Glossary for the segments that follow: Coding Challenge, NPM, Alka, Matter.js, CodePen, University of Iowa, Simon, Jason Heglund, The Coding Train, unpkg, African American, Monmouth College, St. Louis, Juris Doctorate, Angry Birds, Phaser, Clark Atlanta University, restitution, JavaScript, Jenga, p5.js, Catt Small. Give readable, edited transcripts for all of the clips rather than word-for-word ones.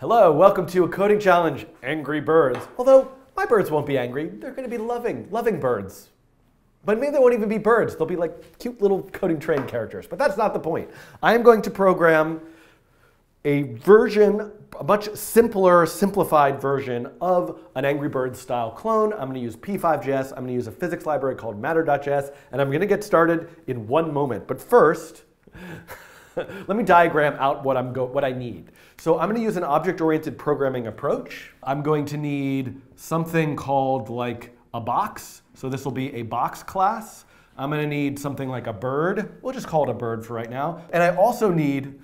Hello, welcome to a Coding Challenge, Angry Birds. Although, my birds won't be angry. They're going to be loving birds. But maybe they won't even be birds. They'll be like cute little Coding Train characters. But that's not the point. I am going to program a version, a much simpler, simplified version of an Angry Birds style clone. I'm going to use p5.js. I'm going to use a physics library called Matter.js. And I'm going to get started in one moment. But first, let me diagram out what I need. So I'm going to use an object-oriented programming approach. I'm going to need something called like a box. So this will be a box class. I'm going to need something like a bird. We'll just call it a bird for right now. And I also need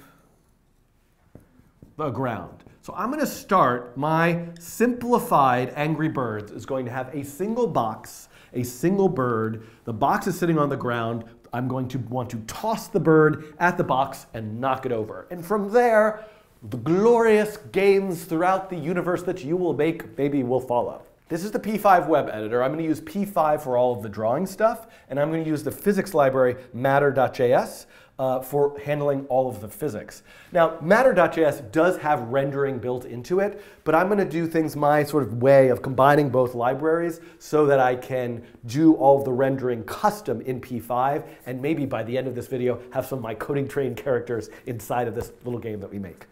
the ground. So I'm going to start my simplified Angry Birds is going to have a single box, a single bird. The box is sitting on the ground. I'm going to want to toss the bird at the box and knock it over. And from there, the glorious games throughout the universe that you will make maybe will follow. This is the P5 web editor. I'm going to use P5 for all of the drawing stuff, and I'm going to use the physics library Matter.js for handling all of the physics. Now, Matter.js does have rendering built into it, but I'm going to do things my sort of way of combining both libraries so that I can do all the rendering custom in P5, and maybe by the end of this video have some of my Coding Train characters inside of this little game that we make.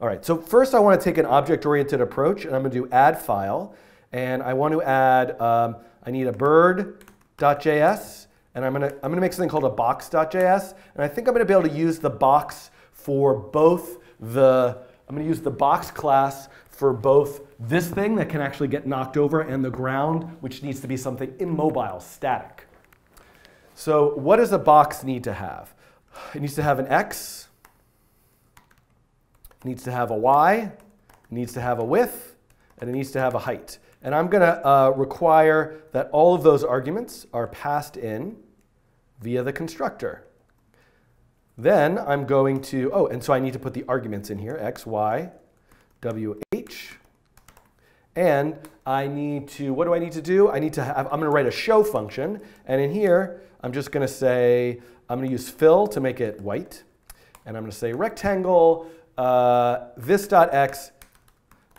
All right, so first I want to take an object-oriented approach, and I'm going to do add file, and I want to add, I need a bird.js. And I'm going to make something called a box.js. And I think I'm going to be able to use the box for both the, I'm going to use the box class for both this thing that can actually get knocked over and the ground, which needs to be something immobile, static. So what does a box need to have? It needs to have an X. It needs to have a Y. It needs to have a width. And it needs to have a height. And I'm going to require that all of those arguments are passed in via the constructor. Then I'm going to, oh, and so I need to put the arguments in here, x, y, w, h. And I need to, what do I need to do? I need to have, I'm going to write a show function. And in here, I'm just going to say, I'm going to use fill to make it white. And I'm going to say rectangle, this.x,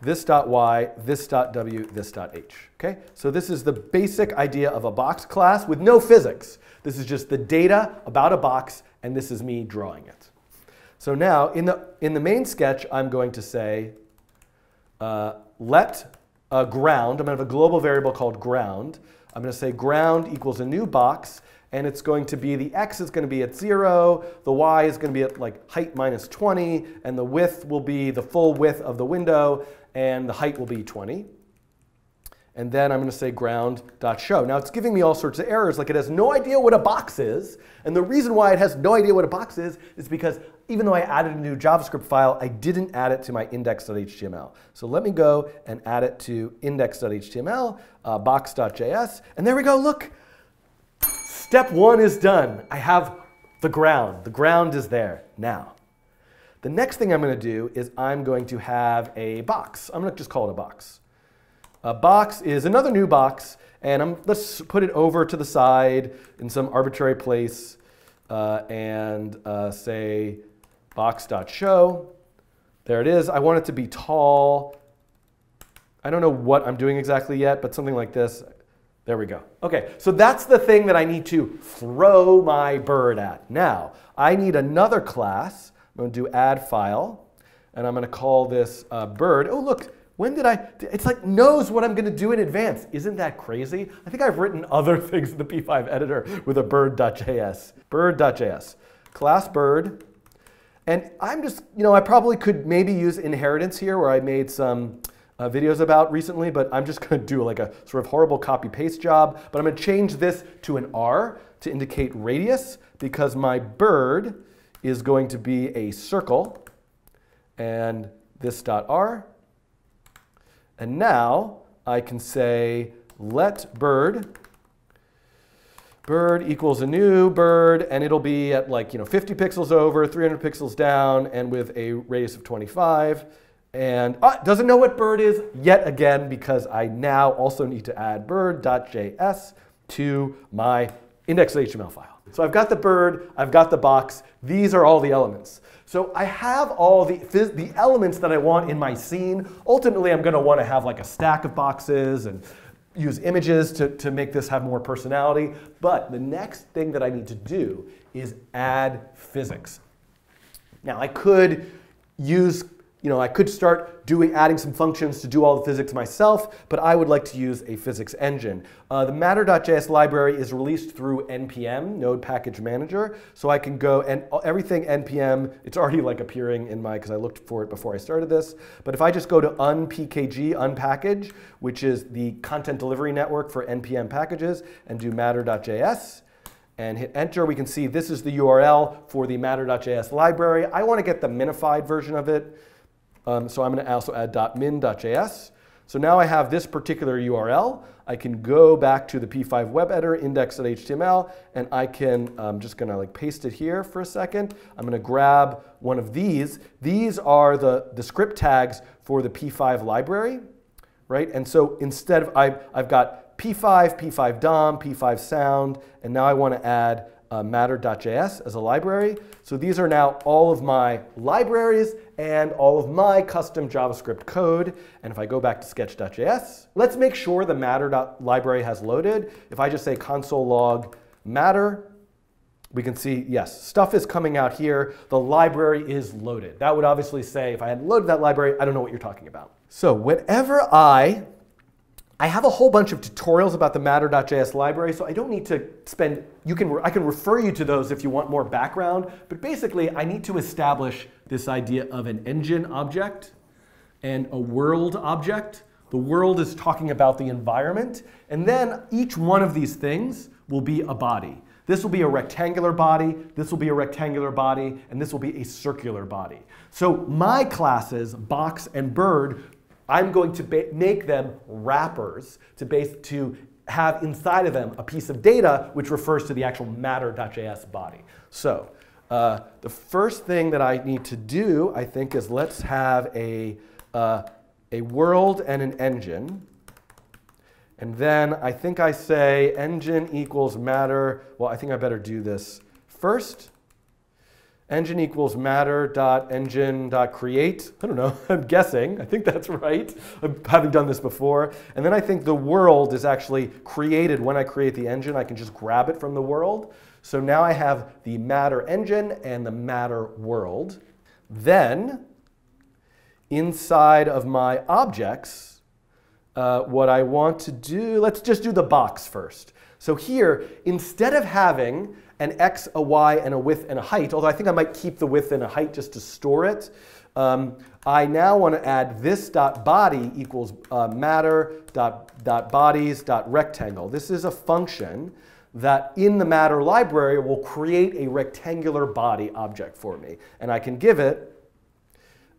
this.y, this.w, this.h. Okay? So this is the basic idea of a box class with no physics. This is just the data about a box, and this is me drawing it. So now, in the main sketch, I'm going to say let ground. I'm going to have a global variable called ground. I'm going to say ground equals a new box, and it's going to be, the x is going to be at 0, the y is going to be at like height minus 20, and the width will be the full width of the window, and the height will be 20. And then I'm going to say ground.show. Now it's giving me all sorts of errors, like it has no idea what a box is. And the reason why it has no idea what a box is because even though I added a new JavaScript file, I didn't add it to my index.html. So let me go and add it to index.html, box.js, and there we go, look. Step one is done. I have the ground. The ground is there now. The next thing I'm going to do is I'm going to have a box. I'm going to just call it a box. A box is another new box, and let's put it over to the side in some arbitrary place and say box.show. There it is. I want it to be tall. I don't know what I'm doing exactly yet, but something like this. There we go. OK, so that's the thing that I need to throw my bird at. Now, I need another class. I'm going to do add file, and I'm going to call this bird. Oh, look, when did I? It's like knows what I'm going to do in advance. Isn't that crazy? I think I've written other things in the P5 editor with a bird.js. Bird.js, class bird. And I'm just, you know, I probably could maybe use inheritance here where I made some videos about recently, but I'm just going to do like a sort of horrible copy paste job. But I'm going to change this to an R to indicate radius because my bird is going to be a circle and this dot r. And now I can say let bird equals a new bird, and it'll be at like 50 pixels over, 300 pixels down, and with a radius of 25. And doesn't know what bird is yet again because I now also need to add bird.js to my index.html file. So I've got the bird, I've got the box, these are all the elements. So I have all the elements that I want in my scene. Ultimately, I'm going to want to have like a stack of boxes and use images to make this have more personality. But the next thing that I need to do is add physics. Now I could use, I could start adding some functions to do all the physics myself, but I would like to use a physics engine. The Matter.js library is released through NPM, Node Package Manager, so I can go and everything NPM, it's already like appearing in my, because I looked for it before I started this, but if I just go to unpkg, unpackage, which is the content delivery network for NPM packages, and do Matter.js, and hit enter, we can see this is the URL for the Matter.js library. I want to get the minified version of it. So I'm going to also add .min.js. So now I have this particular URL. I can go back to the P5 web editor, index.html, and I can just going to like paste it here for a second. I'm going to grab one of these. These are the script tags for the P5 library, right? And so instead of I've got P5, P5 DOM, P5 sound, and now I want to add matter.js as a library. So these are now all of my libraries and all of my custom JavaScript code. And if I go back to sketch.js, let's make sure the matter library has loaded. If I just say console log matter, we can see, yes, stuff is coming out here. The library is loaded. That would obviously say, if I hadn't loaded that library, I don't know what you're talking about. So whenever I have a whole bunch of tutorials about the Matter.js library, so I don't need to spend, I can refer you to those if you want more background, but basically I need to establish this idea of an engine object and a world object. The world is talking about the environment, and then each one of these things will be a body. This will be a rectangular body, this will be a rectangular body, and this will be a circular body. So my classes, box and bird, I'm going to make them wrappers to have inside of them a piece of data which refers to the actual matter.js body. So the first thing that I need to do, I think, is let's have a world and an engine. And then I think I say engine equals matter. Well, I think I better do this first. Engine equals matter.engine.create. I don't know. I'm guessing. I think that's right. I'm having done this before. And then I think the world is actually created when I create the engine. I can just grab it from the world. So now I have the matter engine and the matter world. Then inside of my objects, what I want to do, let's just do the box first. So here, instead of having an x, a y, and a width, and a height, although I think I might keep the width and a height just to store it, I now want to add this.body equals matter.bodies.rectangle. This is a function that in the matter library will create a rectangular body object for me. And I can give it,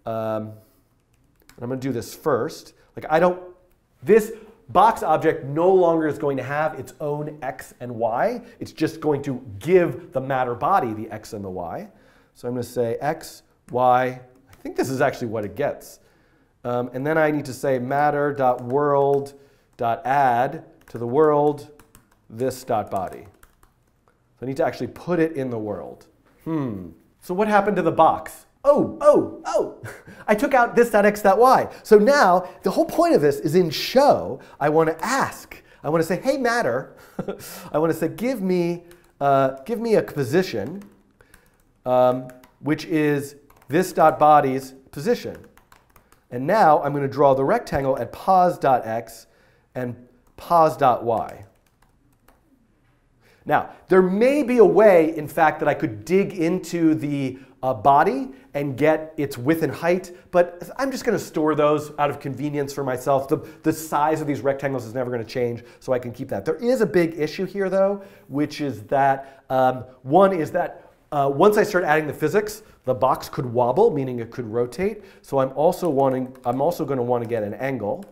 and I'm going to do this first. Like this box object no longer is going to have its own x and y. It's just going to give the matter body the x and the y. So I'm going to say x, y. I think this is actually what it gets. And then I need to say matter.world.add to the world this.body. So I need to actually put it in the world. So what happened to the box? Oh, I took out this.x.y. So now the whole point of this is in show, I want to ask. I want to say, hey, matter. I want to say, give me a position, which is this.body's position. And now I'm going to draw the rectangle at pos.x and pos.y. Now, there may be a way, in fact, that I could dig into the body and get its width and height, but I'm just going to store those out of convenience for myself. The size of these rectangles is never going to change, so I can keep that. There is a big issue here, though, which is that once I start adding the physics, the box could wobble, meaning it could rotate. So I'm also going to want to get an angle,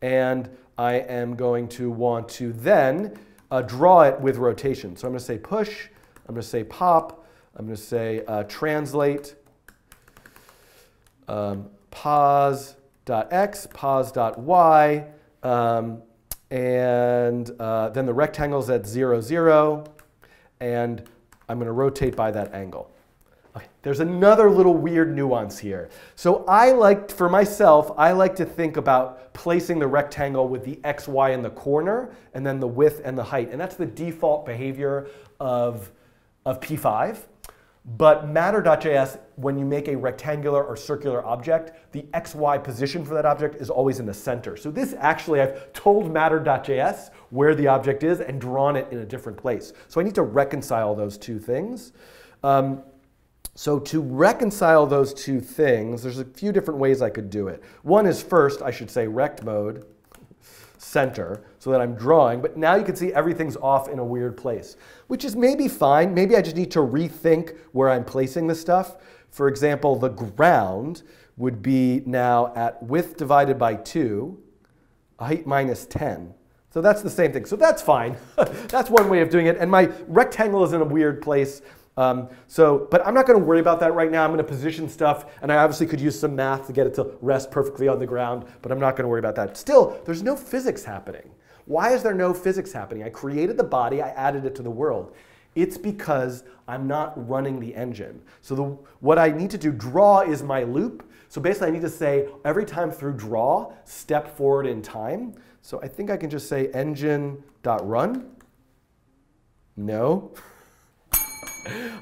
and I am going to want to then draw it with rotation. So I'm going to say push. I'm going to say pop, I'm going to say translate pos.x, pos.y, and then the rectangle's at 0, 0, and I'm going to rotate by that angle. Okay, there's another little weird nuance here. So for myself, I like to think about placing the rectangle with the x, y in the corner, and then the width and the height, and that's the default behavior of P5. But Matter.js, when you make a rectangular or circular object, the XY position for that object is always in the center. So this actually, I've told Matter.js where the object is and drawn it in a different place. So I need to reconcile those two things. So to reconcile those two things, there's a few different ways I could do it. One is first, I should say rect mode center, so that I'm drawing, but now you can see everything's off in a weird place, which is maybe fine. Maybe I just need to rethink where I'm placing the stuff. For example, the ground would be now at width divided by 2, height minus 10. So that's the same thing. So that's fine. That's one way of doing it. And my rectangle is in a weird place. But I'm not going to worry about that right now. I'm going to position stuff, and I obviously could use some math to get it to rest perfectly on the ground, but I'm not going to worry about that. Still, there's no physics happening. Why is there no physics happening? I created the body, I added it to the world. It's because I'm not running the engine. So what I need to do, draw is my loop. So basically I need to say every time through draw, step forward in time. So I think I can just say engine.run. No.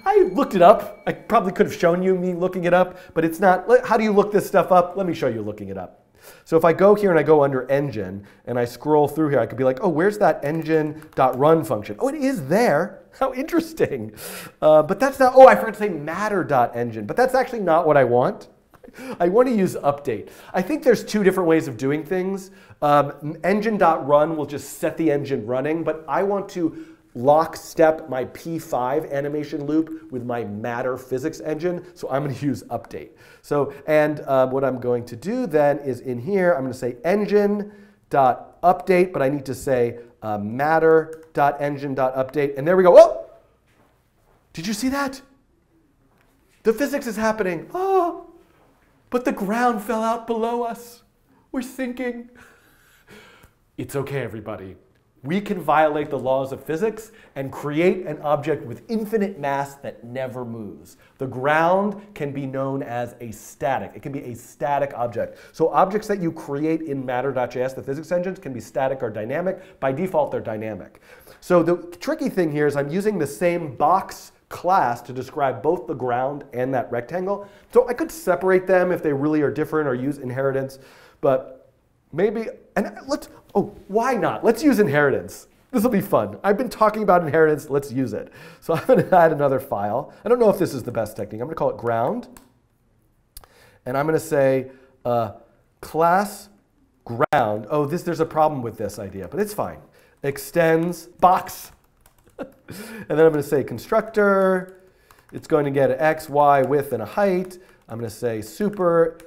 I looked it up. I probably could have shown you me looking it up, but it's not. How do you look this stuff up? Let me show you looking it up. So if I go here and I go under engine and I scroll through here, I could be like, oh, where's that engine.run function? Oh, it is there. How interesting. But that's not, oh, I forgot to say matter.engine, but that's actually not what I want. I want to use update. I think there's two different ways of doing things. Engine.run will just set the engine running, but I want to lockstep my P5 animation loop with my Matter physics engine, so I'm going to use update. So, and what I'm going to do then is in here, I'm going to say engine.update, but I need to say matter.engine.update, and there we go. Oh! Did you see that? The physics is happening. Oh! But the ground fell out below us. We're sinking. It's okay, everybody. We can violate the laws of physics and create an object with infinite mass that never moves. The ground can be known as a static. It can be a static object. So objects that you create in Matter.js, the physics engines, can be static or dynamic. By default, they're dynamic. So the tricky thing here is I'm using the same box class to describe both the ground and that rectangle. So I could separate them if they really are different or use inheritance, but maybe, and let's, oh, why not? Let's use inheritance. This will be fun. I've been talking about inheritance. Let's use it. So I'm going to add another file. I don't know if this is the best technique. I'm going to call it ground. And I'm going to say class ground. Oh, there's a problem with this idea, but it's fine. Extends box. And then I'm going to say constructor. It's going to get an x, y, width, and a height. I'm going to say super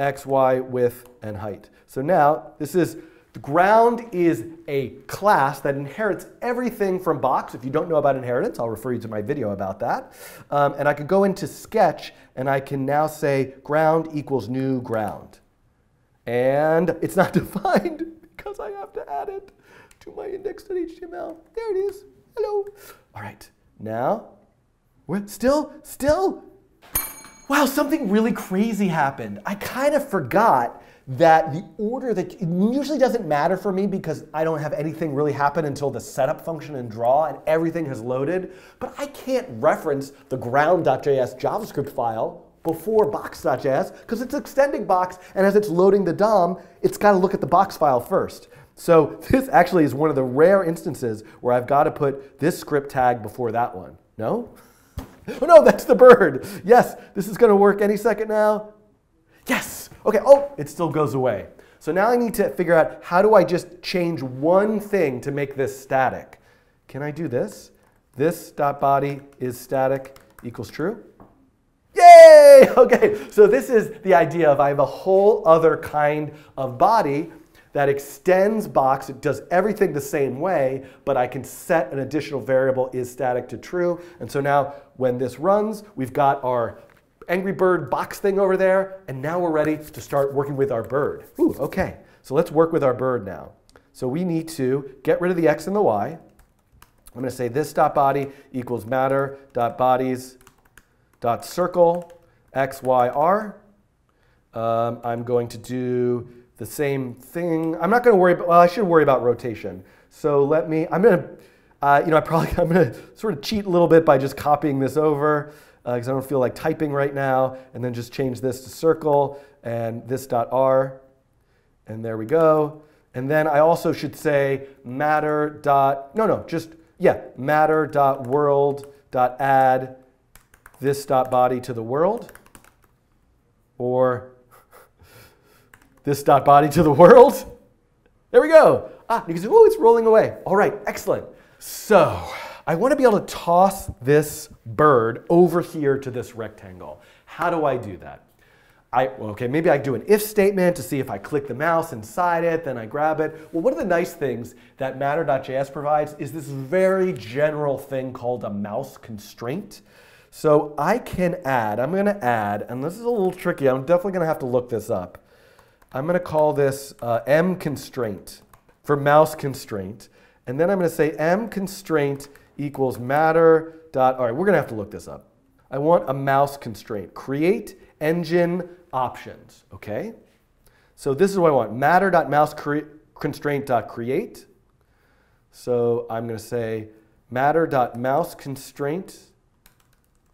x, y, width, and height. So now, the ground is a class that inherits everything from box. If you don't know about inheritance, I'll refer you to my video about that. And I could go into sketch, and I can now say ground equals new ground. And it's not defined because I have to add it to my index.html. There it is. Hello. All right. Now, we're still. Wow, something really crazy happened. I kind of forgot that the order that it usually doesn't matter for me because I don't have anything really happen until the setup function and draw and everything has loaded, but I can't reference the ground.js JavaScript file before box.js because it's extending box, and as it's loading the DOM, it's got to look at the box file first. So this actually is one of the rare instances where I've got to put this script tag before that one. No? Oh no, that's the bird. Yes, this is going to work any second now. Yes. Okay, oh, it still goes away. So now I need to figure out how do I just change one thing to make this static. Can I do this? This.body is static equals true. Yay! Okay, so this is the idea of I have a whole other kind of body that extends box. It does everything the same way, but I can set an additional variable is static to true. And so now when this runs, we've got our Angry Bird box thing over there, and now we're ready to start working with our bird. Ooh, okay. So let's work with our bird now. So we need to get rid of the x and the y. I'm going to say this.body equals matter.bodies.circle x, y, r. I'm going to do the same thing. I'm not going to worry about, well, I should worry about rotation. So let me, I'm going to, I'm going to sort of cheat a little bit by just copying this over because I don't feel like typing right now, and then just change this to circle and this dot r, and there we go. And then I also should say matter dot, matter dot world dot add this dot body to the world, or this dot body to the world. There we go. Ah, you can see, oh, it's rolling away. All right, excellent. So I want to be able to toss this bird over here to this rectangle. How do I do that? Okay, maybe I do an if statement to see if I click the mouse inside it, then I grab it. Well, one of the nice things that Matter.js provides is this very general thing called a mouse constraint. So I can add, I'm going to add, and this is a little tricky, I'm definitely going to have to look this up. I'm going to call this M constraint for mouse constraint. And then I'm going to say M constraint equals matter dot, all right, we're going to have to look this up. I want a mouse constraint. Create engine options, okay? So this is what I want, matter.mouseConstraint.create. So I'm going to say matter.mouseConstraint,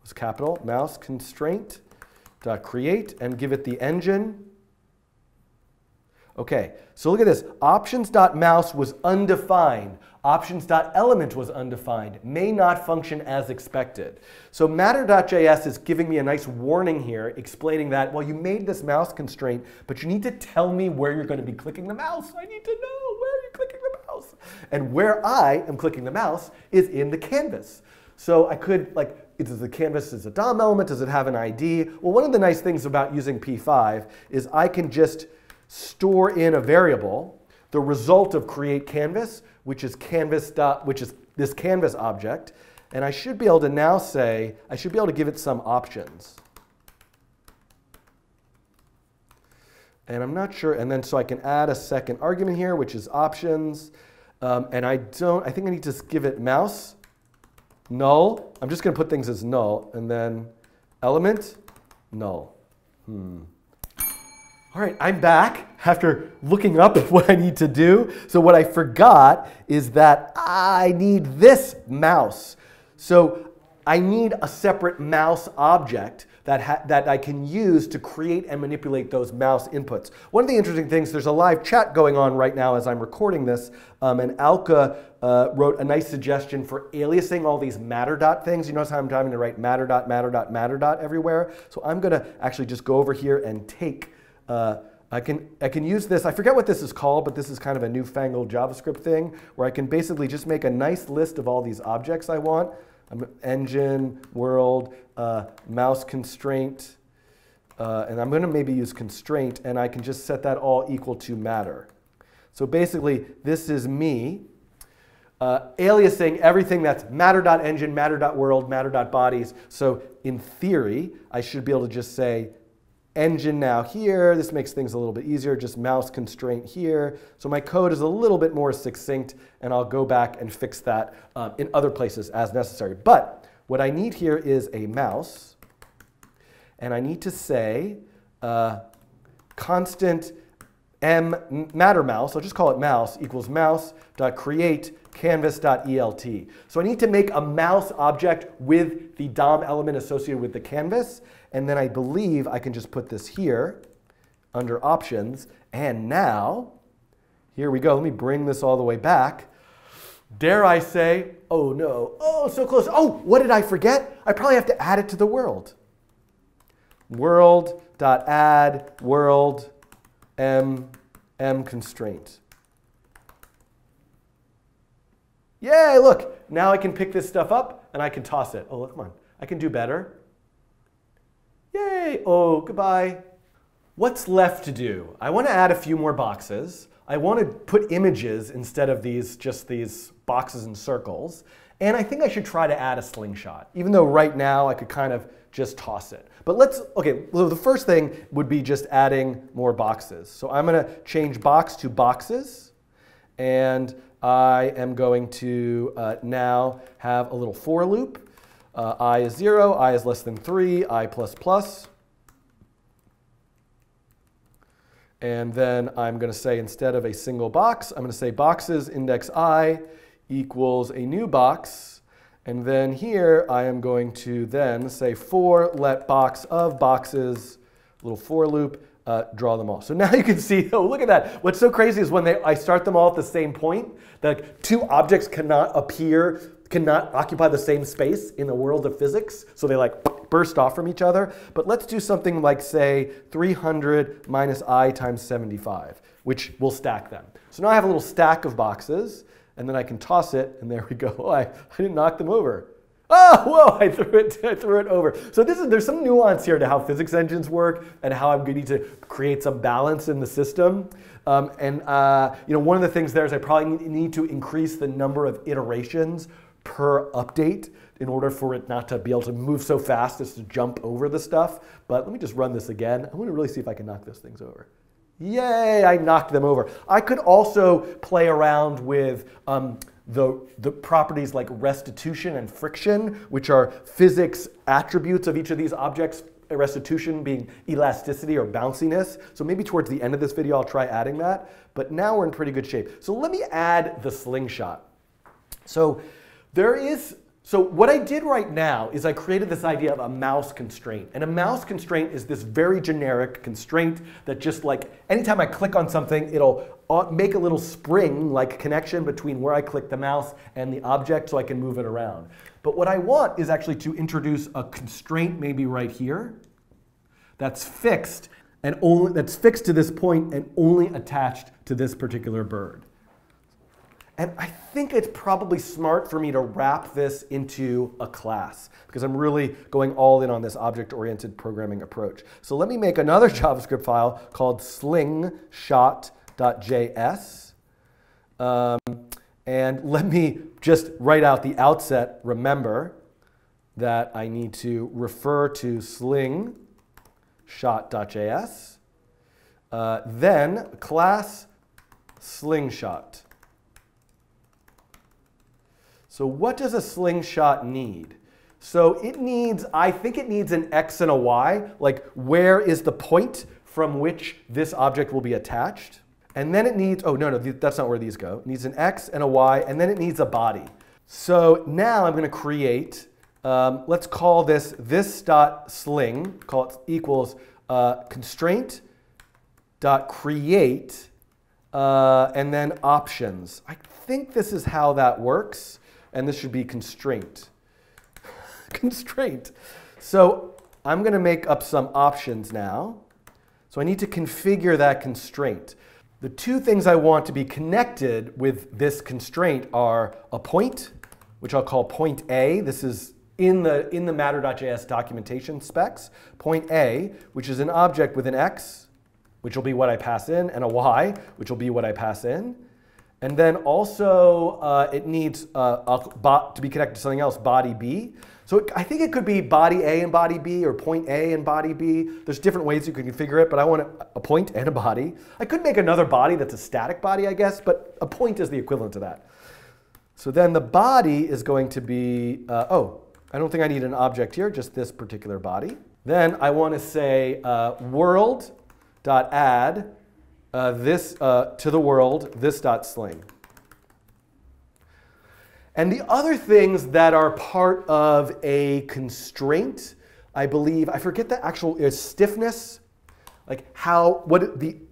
was capital, mouseConstraint.create, and give it the engine. Okay, so look at this. Options.mouse was undefined. Options.element was undefined. May not function as expected. So Matter.js is giving me a nice warning here explaining that, well, you made this mouse constraint, but you need to tell me where you're going to be clicking the mouse. I need to know where you're clicking the mouse. And where I am clicking the mouse is in the canvas. So I could, like, does the canvas is a DOM element? Does it have an ID? Well, one of the nice things about using P5 is I can just store in a variable the result of create canvas, which is this canvas object, and I should be able to now say I should be able to give it some options, and I'm not sure. And then so I can add a second argument here, which is options, and I think I need to give it mouse null. I'm just going to put things as null, and then element null. All right, I'm back after looking up what I need to do. So what I forgot is that I need this mouse. So I need a separate mouse object that I can use to create and manipulate those mouse inputs. One of the interesting things, there's a live chat going on right now as I'm recording this, and Alka wrote a nice suggestion for aliasing all these matter dot things. You notice how I'm having to write matter dot, matter dot, matter dot everywhere. So I'm going to actually just go over here and take I can use this. I forget what this is called, but this is kind of a newfangled JavaScript thing where I can basically just make a nice list of all these objects I want. Engine, world, mouse constraint, and I'm going to maybe use constraint, and I can just set that all equal to matter. So basically, this is me aliasing everything that's matter.engine, matter.world, matter.bodies. So in theory, I should be able to just say engine now here. This makes things a little bit easier, just mouse constraint here. So my code is a little bit more succinct, and I'll go back and fix that in other places as necessary. But what I need here is a mouse, and I need to say constant m matter mouse, I'll just call it mouse, equals mouse.create canvas.elt. So I need to make a mouse object with the DOM element associated with the canvas, and then I believe I can just put this here under options. And now, here we go. Let me bring this all the way back. Dare I say, oh no, oh, so close. Oh, what did I forget? I probably have to add it to the world. World.add world m constraint. Yay, look, now I can pick this stuff up and I can toss it. Oh, look, come on, I can do better. Yay, oh, goodbye. What's left to do? I want to add a few more boxes. I want to put images instead of these, just these boxes and circles. And I think I should try to add a slingshot, even though right now I could kind of just toss it. But okay, so the first thing would be just adding more boxes. So I'm going to change box to boxes. And I am going to now have a little for loop. I is 0, I is less than 3, I plus plus. And then I'm going to say, instead of a single box, I'm going to say boxes index I equals a new box. And then here I am going to then say for let box of boxes, little for loop, draw them all. So now you can see, oh, look at that. What's so crazy is when I start them all at the same point, that two objects cannot occupy the same space in the world of physics. So they like burst off from each other. But let's do something like, say, 300 minus I times 75, which will stack them. So now I have a little stack of boxes, and then I can toss it, and there we go. Oh, I didn't knock them over. Oh, whoa, I threw it over. So there's some nuance here to how physics engines work and how I'm going to create some balance in the system. One of the things there is I probably need to increase the number of iterations per update in order for it not to be able to move so fast as to jump over the stuff. But let me just run this again. I want to really see if I can knock those things over. Yay, I knocked them over. I could also play around with the properties like restitution and friction, which are physics attributes of each of these objects, restitution being elasticity or bounciness. So maybe towards the end of this video, I'll try adding that. But now we're in pretty good shape. So let me add the slingshot. So what I did right now is I created this idea of a mouse constraint. And a mouse constraint is this very generic constraint that just like anytime I click on something, it'll make a little spring-like connection between where I click the mouse and the object so I can move it around. But what I want is actually to introduce a constraint maybe right here that's fixed and only that's fixed to this point and only attached to this particular bird. And I think it's probably smart for me to wrap this into a class because I'm really going all in on this object-oriented programming approach. So let me make another JavaScript file called slingshot.js. And let me just right out the outset remember that I need to refer to slingshot.js, then class slingshot. So what does a slingshot need? So it needs, I think it needs an x and a y, like where is the point from which this object will be attached? And then it needs, oh, no, that's not where these go. It needs an x and a y, and then it needs a body. So now I'm going to create, let's call this this.sling, call it equals constraint.create, and then options. I think this is how that works. And this should be constraint. Constraint. So I'm going to make up some options now. So I need to configure that constraint. The two things I want to be connected with this constraint are a point, which I'll call point A. This is in the Matter.js documentation specs. Point A, which is an object with an x, which will be what I pass in, and a y, which will be what I pass in. And then also, it needs to be connected to something else, body B. So I think it could be body A and body B, or point A and body B. There's different ways you can configure it, but I want a point and a body. I could make another body that's a static body, I guess, but a point is the equivalent to that. So then the body is going to be, oh, I don't think I need an object here, just this particular body. Then I want to say world.add. To the world, this.sling. And the other things that are part of a constraint, I believe, I forget the actual stiffness, like how,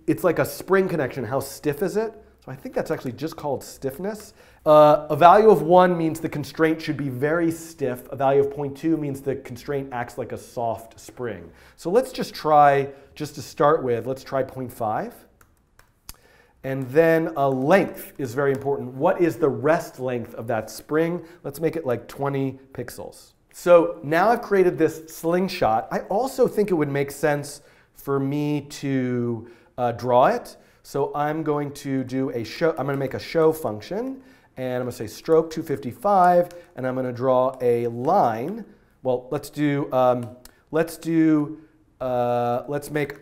it's like a spring connection, how stiff is it? So I think that's actually just called stiffness. A value of 1 means the constraint should be very stiff. A value of 0.2 means the constraint acts like a soft spring. So let's just try, just to start with, let's try 0.5. And then a length is very important. What is the rest length of that spring? Let's make it like 20 pixels. So now I've created this slingshot. I also think it would make sense for me to draw it. So I'm going to do a show. I'm going to make a show function. And I'm going to say stroke 255. And I'm going to draw a line. Well, let's make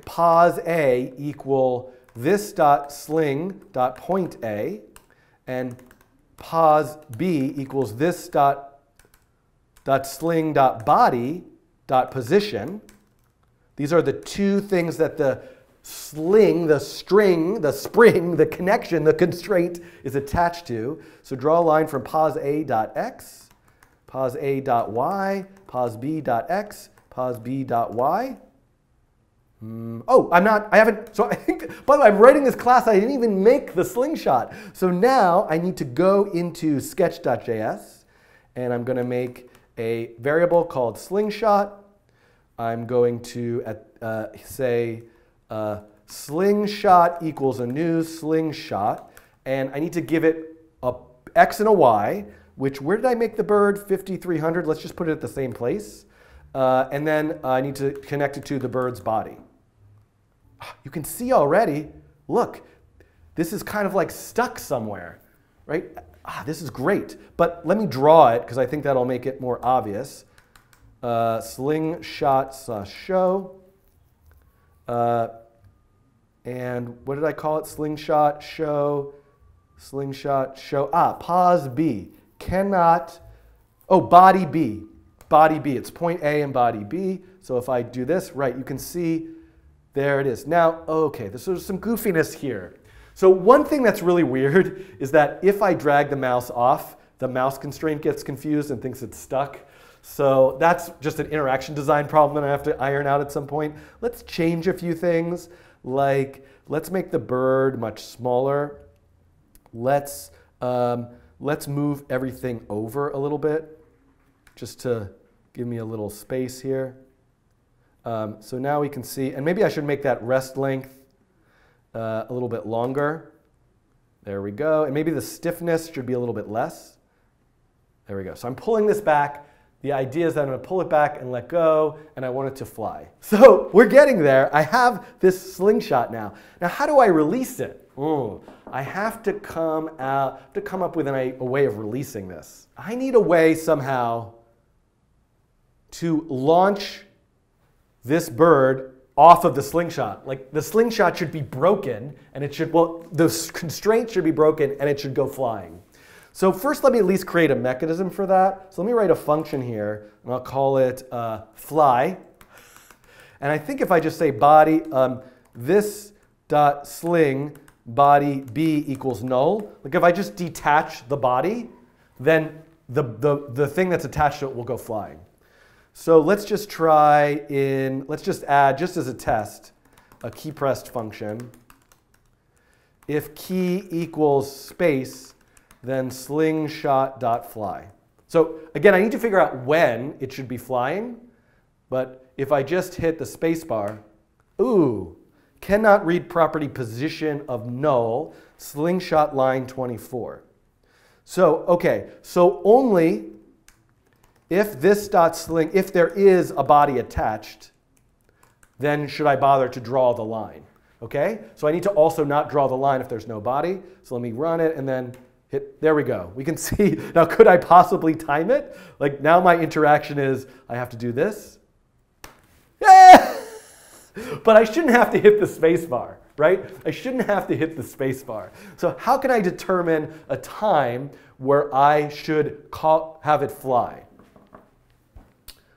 pause A equal this.sling.point A, and pos b equals this dot sling dot body dot position. These are the two things that the sling, the string, the spring, the connection, the constraint is attached to. So draw a line from pos a dot x, pos a dot y, pos b dot x, pos b dot y. Oh, by the way, I'm writing this class, I didn't even make the slingshot. So now I need to go into sketch.js, and I'm going to make a variable called slingshot. I'm going to say slingshot equals a new slingshot, and I need to give it a x and a y, which, where did I make the bird? 5300, let's just put it at the same place. And then I need to connect it to the bird's body. You can see already, look, this is kind of like stuck somewhere, right? This is great, but let me draw it because I think that'll make it more obvious. Slingshot slash show. And what did I call it? Slingshot show, slingshot show. Pos B, cannot, body B. Body B, it's point A and body B. So if I do this, right, you can see there it is. Now, okay, there's some goofiness here. So one thing that's really weird is that if I drag the mouse off, the mouse constraint gets confused and thinks it's stuck. So that's just an interaction design problem that I have to iron out at some point. Let's change a few things, like let's make the bird much smaller. Let's move everything over a little bit just to give me a little space here. So now we can see, and maybe I should make that rest length a little bit longer. There we go. And maybe the stiffness should be a little bit less. There we go. So I'm pulling this back. The idea is that I'm going to pull it back and let go, and I want it to fly. So we're getting there. I have this slingshot now. Now, how do I release it? I have to come up with a way of releasing this. I need a way somehow to launch this bird off of the slingshot. Like, the slingshot should be broken, and it should, well, the constraint should be broken, and it should go flying. So first, let me at least create a mechanism for that. So let me write a function here, and I'll call it fly. And I think if I just say body, this dot sling body b equals null, like if I just detach the body, then the thing that's attached to it will go flying. So let's just add, just as a test, a key pressed function. If key equals space, then slingshot.fly. So again, I need to figure out when it should be flying, but if I just hit the space bar, cannot read property position of null, slingshot line 24. So, okay, so only if this dot sling, if there is a body attached, then should I bother to draw the line, okay? So I need to also not draw the line if there's no body. So let me run it and then hit, there we go. We can see, now could I possibly time it? Like now my interaction is, I have to do this. Yeah! But I shouldn't have to hit the space bar, right? I shouldn't have to hit the space bar. So how can I determine a time where I should have it fly?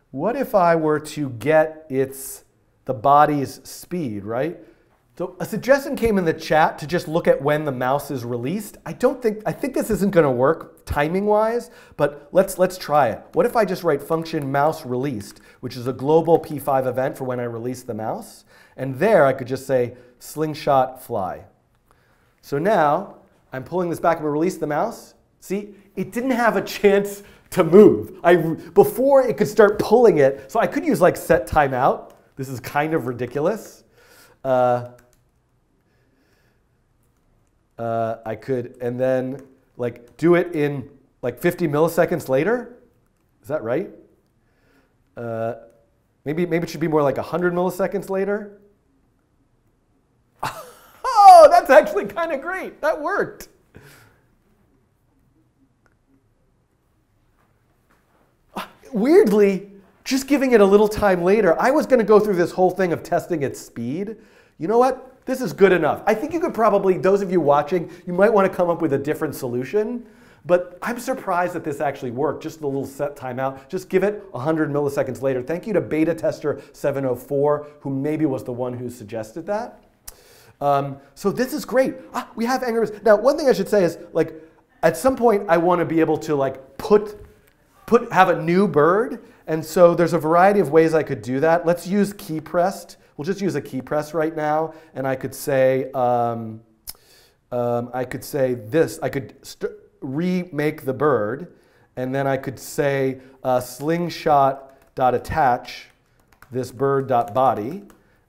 What if I were to get the body's speed, right? So a suggestion came in the chat to just look at when the mouse is released. I think this isn't going to work timing-wise, but let's try it. What if I just write function mouse released, which is a global P5 event for when I release the mouse, and there I could just say slingshot fly. So now I'm pulling this back and we release the mouse. See, it didn't have a chance to move. Before it could start pulling it, so I could use like set timeout. This is kind of ridiculous. I could, and then like do it in like 50 milliseconds later. Is that right? Maybe it should be more like 100 milliseconds later. Oh, that's actually kind of great. That worked. Weirdly, just giving it a little time later, I was going to go through this whole thing of testing its speed. You know what? This is good enough. I think you could probably, those of you watching, you might want to come up with a different solution. But I'm surprised that this actually worked. Just a little set timeout. Just give it 100 milliseconds later. Thank you to beta tester 704, who maybe was the one who suggested that. So this is great. Ah, we have Angry Birds. Now, one thing I should say is, like, at some point, I want to be able to like have a new bird. And so there's a variety of ways I could do that. Let's use key pressed. We'll just use a key press right now, and I could say this. I could remake the bird, and then I could say slingshot.attach this bird.body,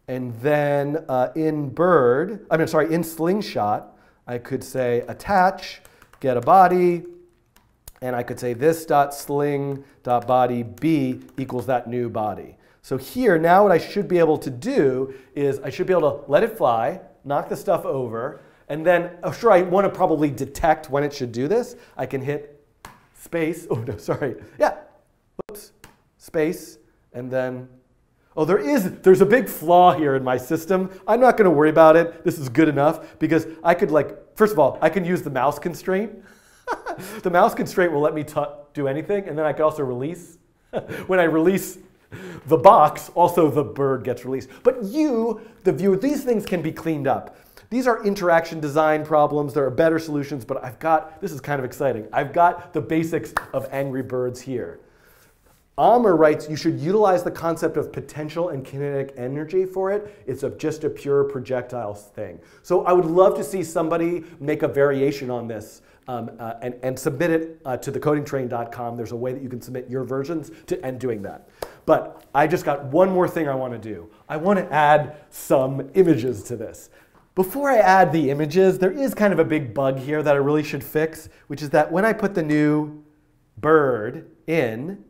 and then in slingshot, I could say attach, get a body, and I could say this.sling.body b equals that new body. So here, now what I should be able to do is I should be able to let it fly, knock the stuff over, and then, oh, sure, I want to probably detect when it should do this. I can hit space. Oh, no, sorry. Yeah. Oops. Space. And then, oh, there's a big flaw here in my system. I'm not going to worry about it. This is good enough because I could, like, first of all, I can use the mouse constraint. The mouse constraint will let me do anything. And then I could also release. When I release the box, also the bird gets released. But you, the viewer, these things can be cleaned up. These are interaction design problems. There are better solutions, but this is kind of exciting. I've got the basics of Angry Birds here. Almer writes, you should utilize the concept of potential and kinetic energy for it. It's just a pure projectile thing. So I would love to see somebody make a variation on this and submit it to thecodingtrain.com. There's a way that you can submit your versions to end doing that. But I just got one more thing I want to do. I want to add some images to this. Before I add the images, there is kind of a big bug here that I really should fix, which is that when I put the new bird in,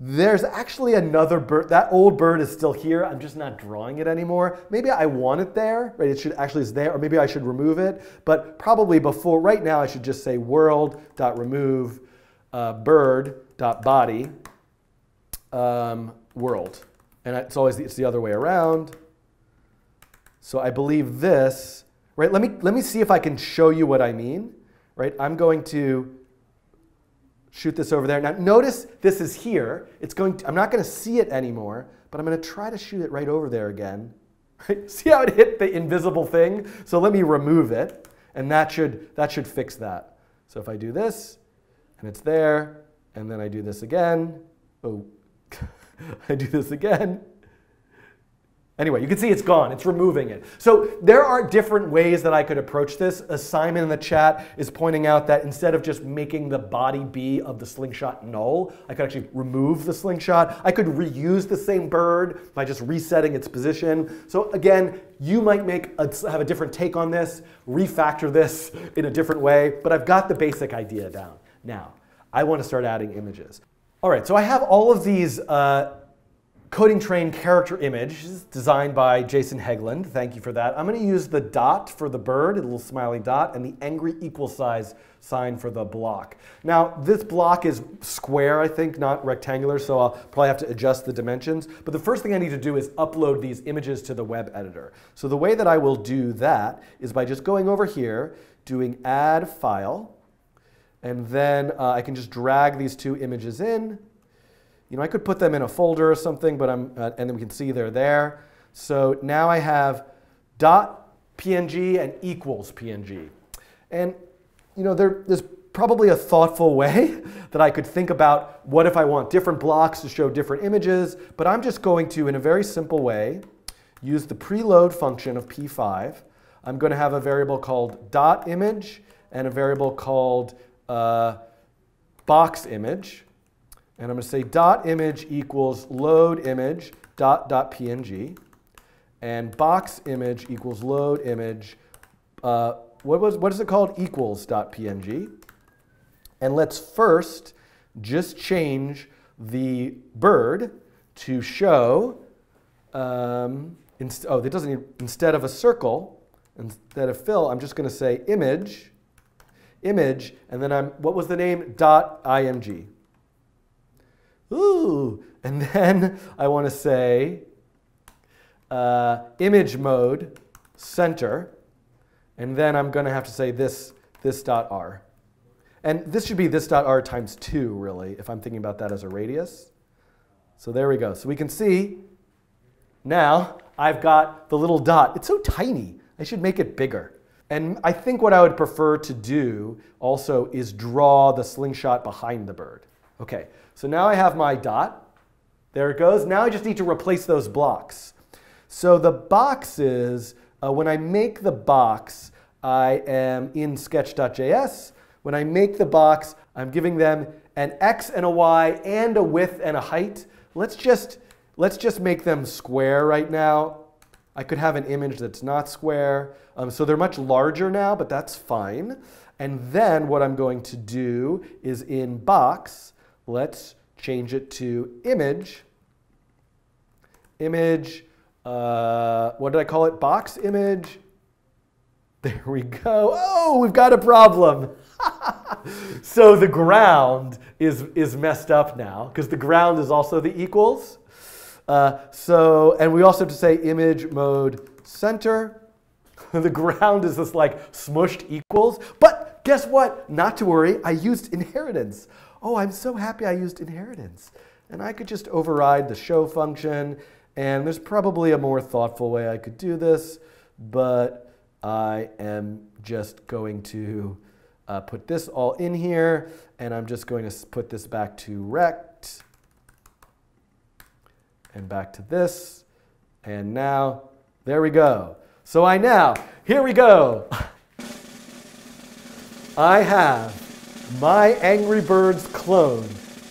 there's actually another bird. That old bird is still here. I'm just not drawing it anymore. Maybe I want it there, right? It should actually is there, or maybe I should remove it. But probably before, right now, I should just say world.remove bird.body world. And it's the other way around. So I believe this, right? Let me see if I can show you what I mean, right? I'm going to shoot this over there. Now notice this is here. I'm not going to see it anymore, but I'm going to try to shoot it right over there again. Right? See how it hit the invisible thing? So let me remove it, and that should fix that. So if I do this, and it's there, and then I do this again. Oh, I do this again. Anyway, you can see it's gone. It's removing it. So there are different ways that I could approach this. Simon in the chat is pointing out that instead of just making the body B of the slingshot null, I could actually remove the slingshot. I could reuse the same bird by just resetting its position. So again, you might have a different take on this, refactor this in a different way, but I've got the basic idea down. Now, I want to start adding images. All right, so I have all of these Coding Train character images designed by Jason Heglund. Thank you for that. I'm going to use the dot for the bird, a little smiley dot, and the angry equal sign for the block. Now, this block is square, I think, not rectangular, so I'll probably have to adjust the dimensions. But the first thing I need to do is upload these images to the web editor. So the way that I will do that is by just going over here, doing add file, and then I can just drag these two images in. You know, I could put them in a folder or something, but and then we can see they're there. So now I have .png and equals png. And you know, there's probably a thoughtful way that I could think about what if I want different blocks to show different images, but I'm just going to, in a very simple way, use the preload function of p5. I'm going to have a variable called .image and a variable called box_image. And I'm going to say .image equals load image .png, and box image equals load image. What is it called? Equals.png. And let's first just change the bird to show instead of a circle, instead of fill, I'm just going to say image, and then what was the name? .img. Ooh, and then I want to say image mode center, and then I'm going to have to say this.r. And this should be this.r times 2, really, if I'm thinking about that as a radius. So there we go. So we can see now I've got the little dot. It's so tiny. I should make it bigger. And I think what I would prefer to do also is draw the slingshot behind the bird. OK, so now I have my dot. There it goes. Now I just need to replace those blocks. So the boxes, when I make the box, I am in sketch.js. When I make the box, I'm giving them an x and a y and a width and a height. Let's just make them square right now. I could have an image that's not square. So they're much larger now, but that's fine. And then what I'm going to do is in box, let's change it to image. Image, what did I call it? Box image. There we go. Oh, we've got a problem. So the ground is messed up now, because the ground is also the equals. And we also have to say image mode center. The ground is this like smushed equals. But guess what? Not to worry, I used inheritance. Oh, I'm so happy I used inheritance. And I could just override the show function. And there's probably a more thoughtful way I could do this. But I am just going to put this all in here. And I'm just going to put this back to rect. And back to this, and now, there we go. So I now, here we go. I have my Angry Birds clone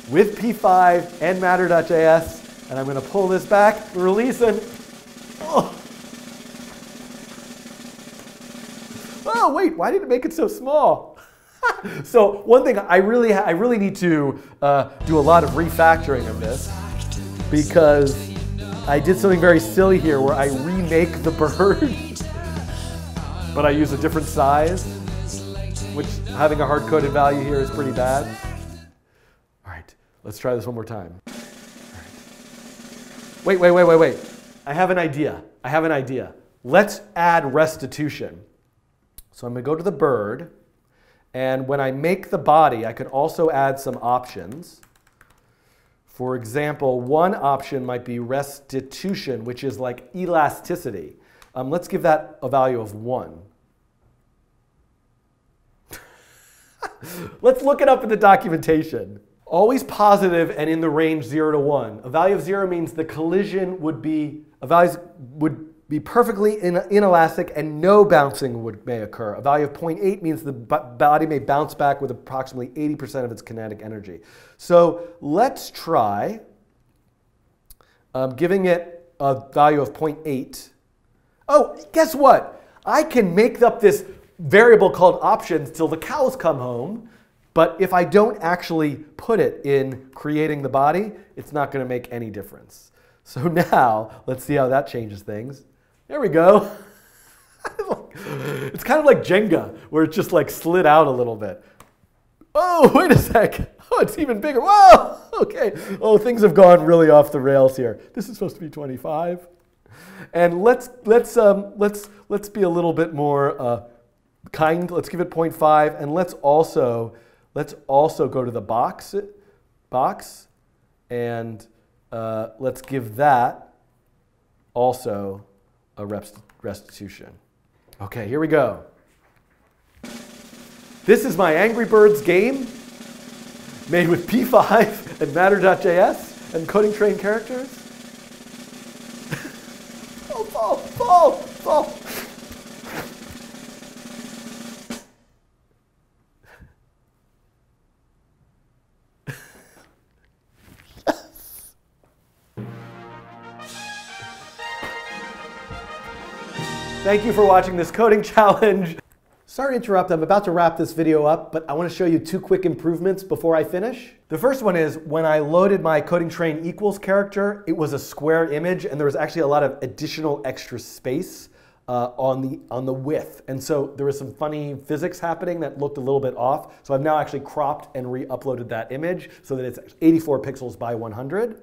with P5 and Matter.js, and I'm going to pull this back, release it. Oh, wait, why did it make it so small? So one thing, I really need to do a lot of refactoring of this, because I did something very silly here where I remake the bird, but I use a different size, which having a hard-coded value here is pretty bad. All right, let's try this one more time. All right. Wait. I have an idea. Let's add restitution. So I'm going to go to the bird, and when I make the body, I can also add some options. For example, one option might be restitution, which is like elasticity. Let's give that a value of 1. Let's look it up in the documentation. Always positive and in the range 0 to 1. A value of 0 means the collision would be, perfectly inelastic and no bouncing may occur. A value of 0.8 means the body may bounce back with approximately 80% of its kinetic energy. So let's try giving it a value of 0.8. Oh, guess what? I can make up this variable called options till the cows come home, but if I don't actually put it in creating the body, it's not going to make any difference. So now, let's see how that changes things. There we go. It's kind of like Jenga, where it just like slid out a little bit. Oh, wait a sec. Oh, it's even bigger. Whoa, OK. Oh, things have gone really off the rails here. This is supposed to be 25. And let's be a little bit more kind. Let's give it 0.5. And let's also go to the box, and let's give that also a restitution. OK, here we go. This is my Angry Birds game made with P5 and Matter.js and Coding Train characters. Oh, fall. Thank you for watching this coding challenge. Sorry to interrupt, I'm about to wrap this video up, but I want to show you 2 quick improvements before I finish. The first one is when I loaded my Coding Train equals character, it was a square image, and there was actually a lot of additional extra space on the width. And so there was some funny physics happening that looked a little bit off. So I've now actually cropped and re-uploaded that image so that it's 84 pixels by 100.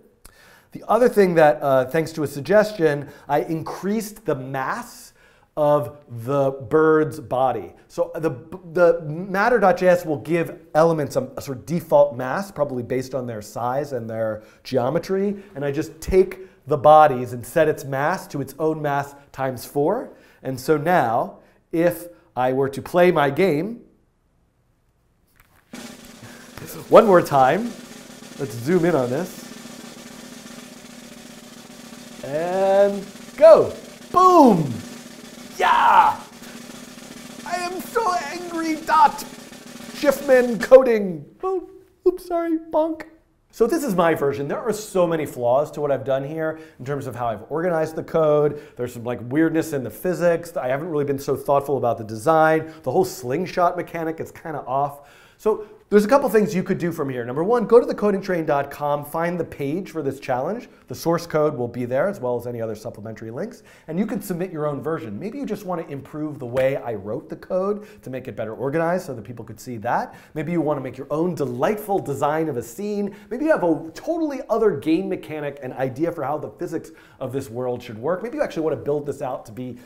The other thing that, thanks to a suggestion, I increased the mass of the bird's body. So the Matter.js will give elements a sort of default mass, probably based on their size and their geometry. And I just take the bodies and set its mass to its own mass times 4. And so now, if I were to play my game one more time, let's zoom in on this, and go. Boom! Yeah! I am so angry, Shiftman coding. Oh, oops, sorry, bonk. So this is my version. There are so many flaws to what I've done here in terms of how I've organized the code. There's some like weirdness in the physics. I haven't really been so thoughtful about the design. The whole slingshot mechanic is kind of off. So there's a couple things you could do from here. Number one, go to thecodingtrain.com, find the page for this challenge. The source code will be there, as well as any other supplementary links. And you can submit your own version. Maybe you just want to improve the way I wrote the code to make it better organized so that people could see that. Maybe you want to make your own delightful design of a scene. Maybe you have a totally other game mechanic and idea for how the physics of this world should work. Maybe you actually want to build this out to be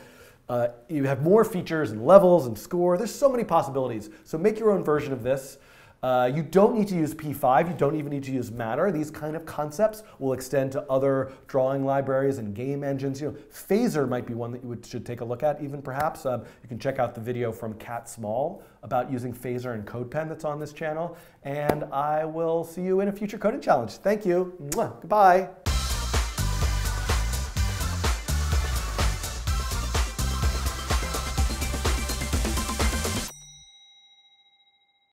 you have more features and levels and score. There's so many possibilities. So make your own version of this. You don't need to use P5. You don't even need to use Matter. These kind of concepts will extend to other drawing libraries and game engines. You know, Phaser might be one that you should take a look at even perhaps. You can check out the video from Catt Small about using Phaser and CodePen that's on this channel. And I will see you in a future coding challenge. Thank you. Mwah. Goodbye.